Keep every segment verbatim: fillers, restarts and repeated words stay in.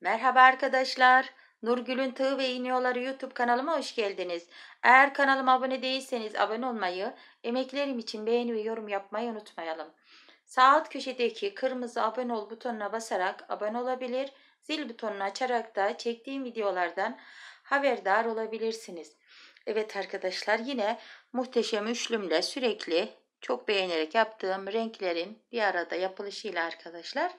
Merhaba arkadaşlar, Nurgül'ün Tığ ve İğneden Tığa Oyaları YouTube kanalıma hoş geldiniz. Eğer kanalıma abone değilseniz abone olmayı, emeklerim için beğeni ve yorum yapmayı unutmayalım. Sağ alt köşedeki kırmızı abone ol butonuna basarak abone olabilir, zil butonunu açarak da çektiğim videolardan haberdar olabilirsiniz. Evet arkadaşlar, yine muhteşem üçlümle sürekli çok beğenerek yaptığım renklerin bir arada yapılışıyla arkadaşlar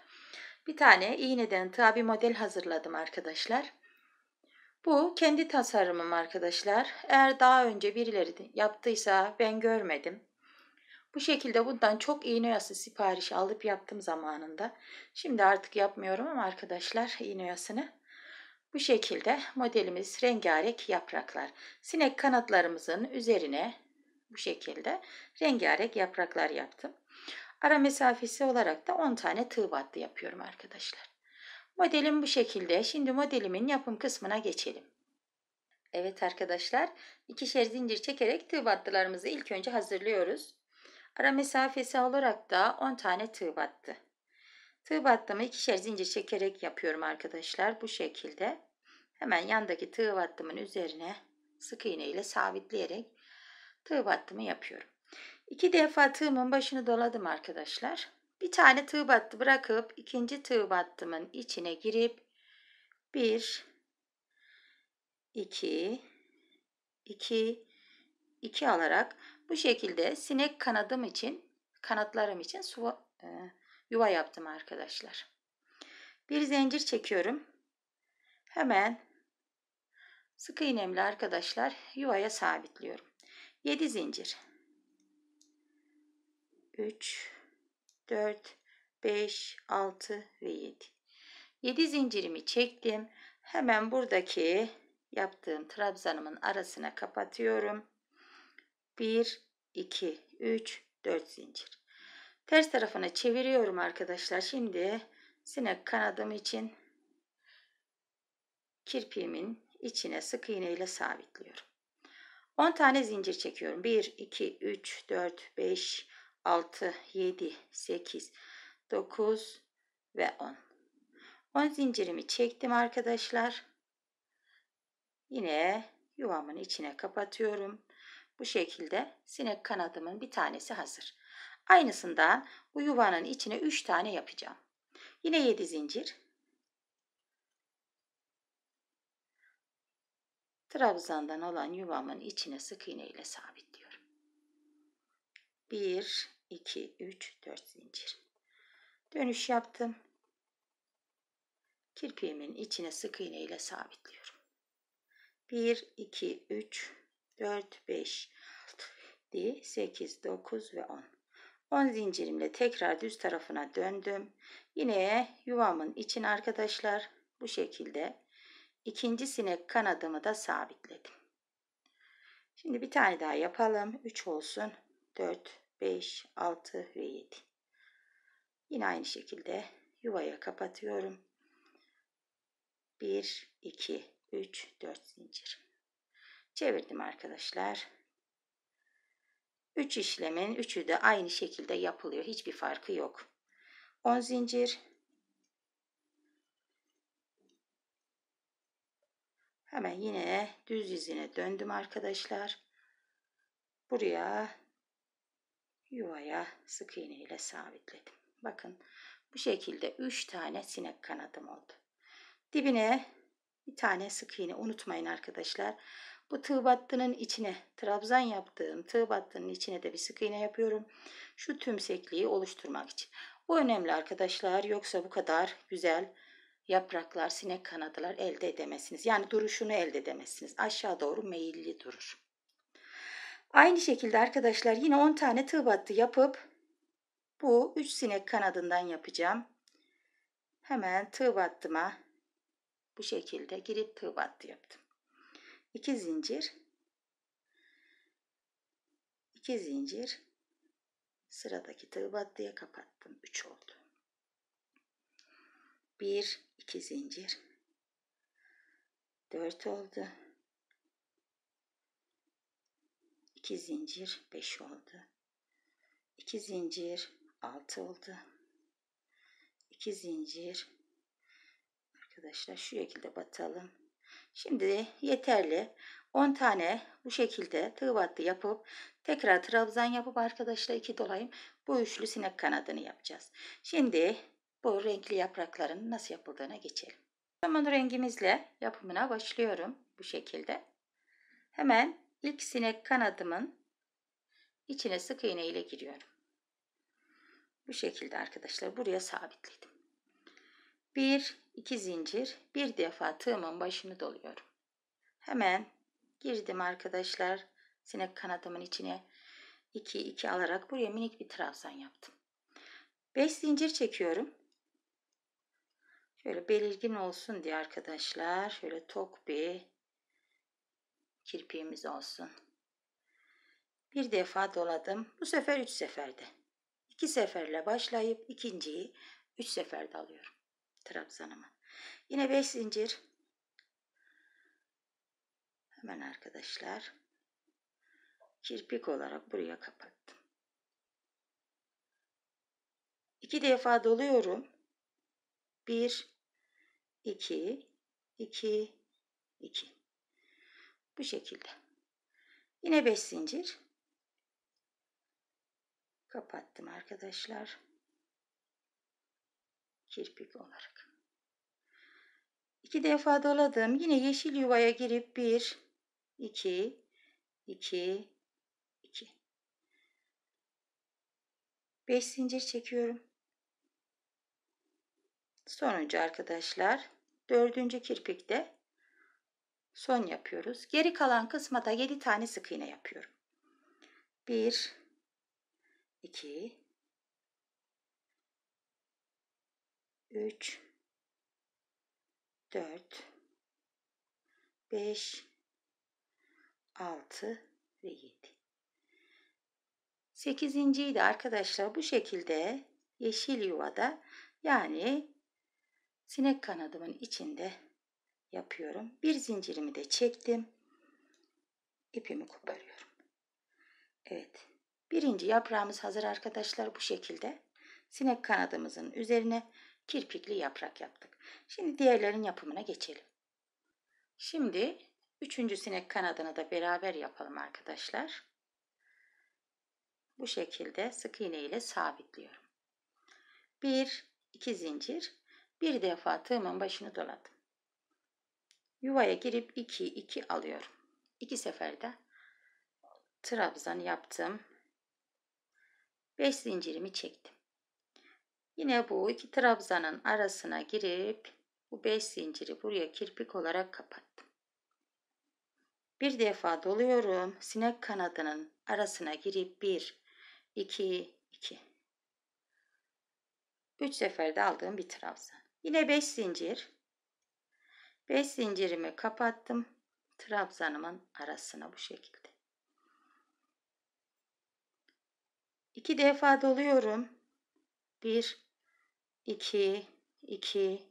bir tane iğneden tığa bir model hazırladım arkadaşlar. Bu kendi tasarımım arkadaşlar. Eğer daha önce birileri yaptıysa ben görmedim. Bu şekilde bundan çok iğne oyası siparişi alıp yaptım zamanında. Şimdi artık yapmıyorum ama arkadaşlar iğne oyasını. Bu şekilde modelimiz rengarenk yapraklar. Sinek kanatlarımızın üzerine bu şekilde rengarenk yapraklar yaptım. Ara mesafesi olarak da on tane tığ battı yapıyorum arkadaşlar. Modelim bu şekilde. Şimdi modelimin yapım kısmına geçelim. Evet arkadaşlar, ikişer zincir çekerek tığ battılarımızı ilk önce hazırlıyoruz. Ara mesafesi olarak da on tane tığ battı. Tığ battımı ikişer zincir çekerek yapıyorum arkadaşlar. Bu şekilde hemen yandaki tığ battımın üzerine sık iğne ile sabitleyerek tığ battımı yapıyorum. İki defa tığımın başını doladım arkadaşlar. Bir tane tığ battı bırakıp ikinci tığ battımın içine girip bir iki iki iki alarak bu şekilde sinek kanadım için kanatlarım için su, e, yuva yaptım arkadaşlar. Bir zincir çekiyorum. Hemen sık iğnemle arkadaşlar yuvaya sabitliyorum. yedi zincir. üç, dört, beş, altı ve yedi. yedi zincirimi çektim. Hemen buradaki yaptığım trabzanımın arasına kapatıyorum. bir, iki, üç, dört zincir. Ters tarafına çeviriyorum arkadaşlar. Şimdi sinek kanadım için kirpiğimin içine sık iğne ile sabitliyorum. on tane zincir çekiyorum. bir, iki, üç, dört, beş, altı, yedi, sekiz, dokuz ve on. on zincirimi çektim arkadaşlar. Yine yuvamın içine kapatıyorum. Bu şekilde sinek kanadımın bir tanesi hazır. Aynısından bu yuvanın içine üç tane yapacağım. Yine yedi zincir. Trabzandan olan yuvamın içine sık iğne ile sabitliyorum. bir, iki, üç, dört zincir. Dönüş yaptım. Kirpiğimin içine sık iğne ile sabitliyorum. bir, iki, üç, dört, beş, altı, yedi, sekiz, dokuz ve on. on zincirimle tekrar düz tarafına döndüm. Yine yuvamın için arkadaşlar bu şekilde ikinci sinek kanadımı da sabitledim. Şimdi bir tane daha yapalım. üç olsun. dört, beş, altı ve yedi. Yine aynı şekilde yuvaya kapatıyorum. bir, iki, üç, dört zincir. Çevirdim arkadaşlar. üç işlemin üçü de aynı şekilde yapılıyor. Hiçbir farkı yok. on zincir. Hemen yine düz yüzüne döndüm arkadaşlar. Buraya yuvaya sık iğne ile sabitledim. Bakın bu şekilde üç tane sinek kanadım oldu. Dibine bir tane sık iğne unutmayın arkadaşlar. Bu tığ battının içine trabzan yaptığım tığ battının içine de bir sık iğne yapıyorum. Şu tümsekliği oluşturmak için. Bu önemli arkadaşlar. Yoksa bu kadar güzel yapraklar, sinek kanadılar elde edemezsiniz. Yani duruşunu elde edemezsiniz. Aşağı doğru meyilli durur. Aynı şekilde arkadaşlar yine on tane tığ battı yapıp bu üç sinek kanadından yapacağım. Hemen tığ battıma bu şekilde girip tığ battı yaptım. iki zincir. iki zincir. Sıradaki tığ battıya kapattım. üç oldu. bir, iki zincir. dört oldu. iki zincir. beş oldu. iki zincir. altı oldu. iki zincir. Arkadaşlar şu şekilde batalım. Şimdi yeterli. on tane bu şekilde tığ battı yapıp tekrar trabzan yapıp arkadaşlar iki dolayım bu üçlü sinek kanadını yapacağız. Şimdi bu renkli yaprakların nasıl yapıldığına geçelim. Hemen rengimizle yapımına başlıyorum bu şekilde. Hemen ilk sinek kanadımın içine sık iğne ile giriyorum. Bu şekilde arkadaşlar buraya sabitledim. Bir, iki zincir, bir defa tığımın başını doluyorum. Hemen girdim arkadaşlar sinek kanadımın içine iki iki alarak buraya minik bir trabzan yaptım. beş zincir çekiyorum. Şöyle belirgin olsun diye arkadaşlar şöyle tok bir kirpiğimiz olsun. Bir defa doladım. Bu sefer üç seferde. iki seferle başlayıp ikinciyi üç seferde alıyorum trabzanımı. Yine beş zincir. Hemen arkadaşlar kirpik olarak buraya kapattım. iki defa doluyorum. bir iki iki iki. Bu şekilde. Yine beş zincir. Kapattım arkadaşlar. Kirpik olarak. iki defa doladım. Yine yeşil yuvaya girip bir iki iki iki. beş zincir çekiyorum. Sonuncu arkadaşlar dördüncü kirpikte son yapıyoruz. Geri kalan kısma da yedi tane sık iğne yapıyorum. bir iki üç dört beş altı ve yedi. sekizinciyi de arkadaşlar bu şekilde yeşil yuvada yani sinek kanadımın içinde yapıyorum. Bir zincirimi de çektim. İpimi koparıyorum. Evet. Birinci yaprağımız hazır arkadaşlar. Bu şekilde sinek kanadımızın üzerine kirpikli yaprak yaptık. Şimdi diğerlerin yapımına geçelim. Şimdi üçüncü sinek kanadını da beraber yapalım arkadaşlar. Bu şekilde sık iğne ile sabitliyorum. Bir, iki zincir. Bir defa tığımın başını doladım. Yuvaya girip iki iki alıyorum. iki seferde trabzan yaptım. beş zincirimi çektim. Yine bu iki trabzanın arasına girip bu beş zinciri buraya kirpik olarak kapattım. Bir defa doluyorum. Sinek kanadının arasına girip bir iki iki. üç seferde aldığım bir trabzan. Yine beş zincir. beş zincirimi kapattım. Trabzanımın arasına bu şekilde. iki defa doluyorum. bir iki iki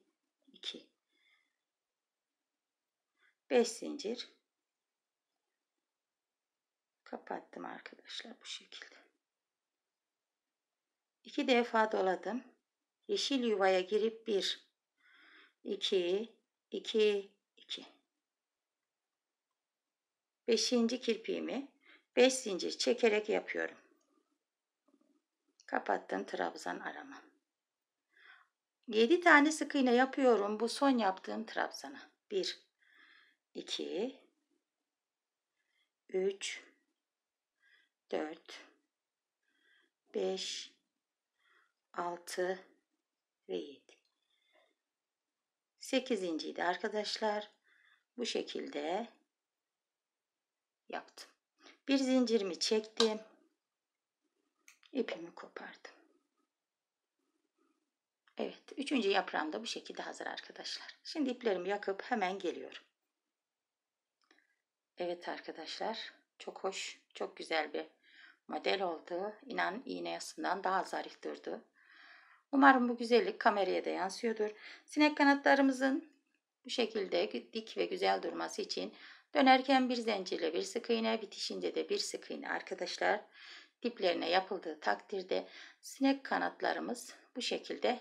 iki. beş zincir. Kapattım arkadaşlar bu şekilde. iki defa doladım. Yeşil yuvaya girip bir iki iki iki. beşinci kirpiğimi beş zincir çekerek yapıyorum. Kapattım trabzan aramı. yedi tane sık iğne yapıyorum bu son yaptığım trabzana. bir iki üç dört beş altı ve yedi. sekizinciyi de arkadaşlar bu şekilde yaptım. Bir zincirimi çektim. İpimi kopardım. Evet, üçüncü yaprağım da bu şekilde hazır arkadaşlar. Şimdi iplerimi yakıp hemen geliyorum. Evet arkadaşlar, çok hoş, çok güzel bir model oldu. İnan iğne yasından daha zarif durdu. Umarım bu güzellik kameraya da yansıyordur. Sinek kanatlarımızın bu şekilde dik ve güzel durması için dönerken bir zincirle bir sık iğne, bitişince de bir sık iğne arkadaşlar diplerine yapıldığı takdirde sinek kanatlarımız bu şekilde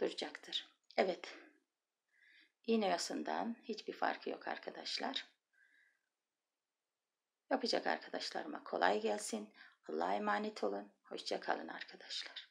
duracaktır. Evet. İğne yasından hiçbir farkı yok arkadaşlar. Yapacak arkadaşlarıma kolay gelsin. Allah'a emanet olun. Hoşça kalın arkadaşlar.